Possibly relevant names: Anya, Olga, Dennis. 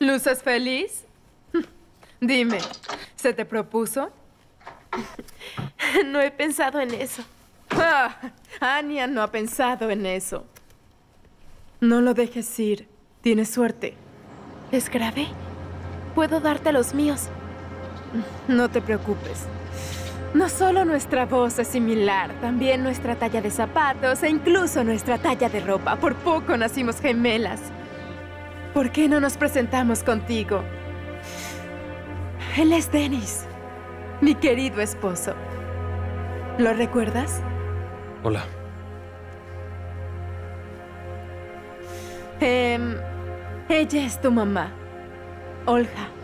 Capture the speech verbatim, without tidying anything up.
¿Luces feliz? Dime, ¿se te propuso? No he pensado en eso. Ah, Anya no ha pensado en eso. No lo dejes ir. Tienes suerte. ¿Es grave? Puedo darte los míos. No te preocupes. No solo nuestra voz es similar, también nuestra talla de zapatos e incluso nuestra talla de ropa. Por poco nacimos gemelas. ¿Por qué no nos presentamos contigo? Él es Dennis, mi querido esposo. ¿Lo recuerdas? Hola. Eh, ella es tu mamá, Olga.